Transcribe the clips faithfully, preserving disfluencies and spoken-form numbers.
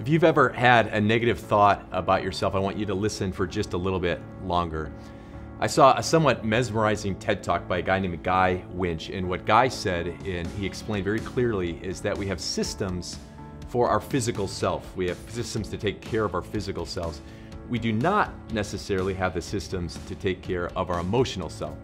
If you've ever had a negative thought about yourself, I want you to listen for just a little bit longer. I saw a somewhat mesmerizing TED Talk by a guy named Guy Winch, and what Guy said, and he explained very clearly, is that we have systems for our physical self. We have systems to take care of our physical selves. We do not necessarily have the systems to take care of our emotional self.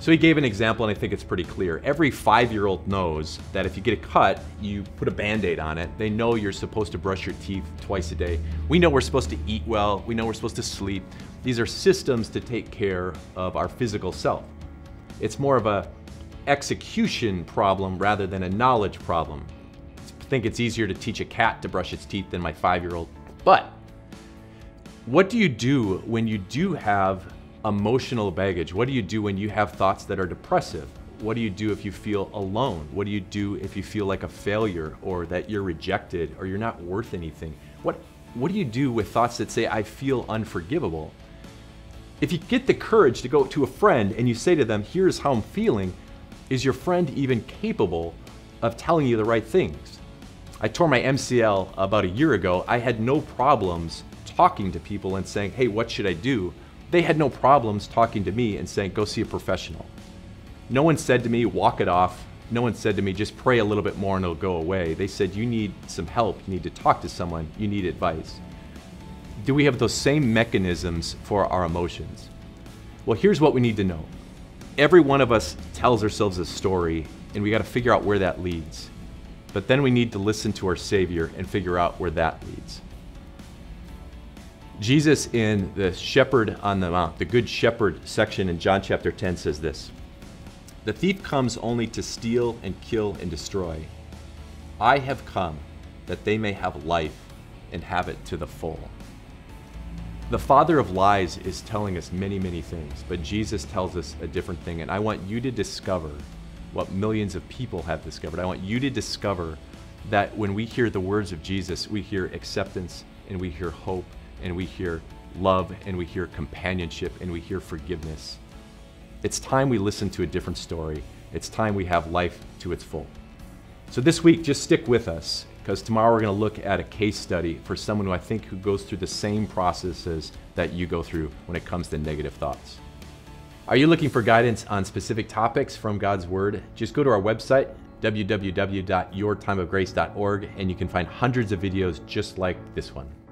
So he gave an example, and I think it's pretty clear. Every five-year-old knows that if you get a cut, you put a Band-Aid on it. They know you're supposed to brush your teeth twice a day. We know we're supposed to eat well. We know we're supposed to sleep. These are systems to take care of our physical self. It's more of a execution problem rather than a knowledge problem. I think it's easier to teach a cat to brush its teeth than my five-year-old. But what do you do when you do have emotional baggage? What do you do when you have thoughts that are depressive? What do you do if you feel alone? What do you do if you feel like a failure, or that you're rejected, or you're not worth anything? What, what do you do with thoughts that say, I feel unforgivable? If you get the courage to go to a friend and you say to them, here's how I'm feeling, is your friend even capable of telling you the right things? I tore my M C L about a year ago. I had no problems talking to people and saying, hey, what should I do? They had no problems talking to me and saying, go see a professional. No one said to me, walk it off. No one said to me, just pray a little bit more and it'll go away. They said, you need some help. You need to talk to someone. You need advice. Do we have those same mechanisms for our emotions? Well, here's what we need to know. Every one of us tells ourselves a story, and we got to figure out where that leads. But then we need to listen to our Savior and figure out where that leads. Jesus, in the Shepherd on the Mount, the Good Shepherd section in John chapter ten, says this: the thief comes only to steal and kill and destroy. I have come that they may have life and have it to the full. The Father of Lies is telling us many, many things, but Jesus tells us a different thing. And I want you to discover what millions of people have discovered. I want you to discover that when we hear the words of Jesus, we hear acceptance, and we hear hope, and we hear love, and we hear companionship, and we hear forgiveness. It's time we listen to a different story. It's time we have life to its full. So this week, just stick with us, because tomorrow we're going to look at a case study for someone who I think who goes through the same processes that you go through when it comes to negative thoughts. Are you looking for guidance on specific topics from God's Word? Just go to our website, w w w dot your time of grace dot org, and you can find hundreds of videos just like this one.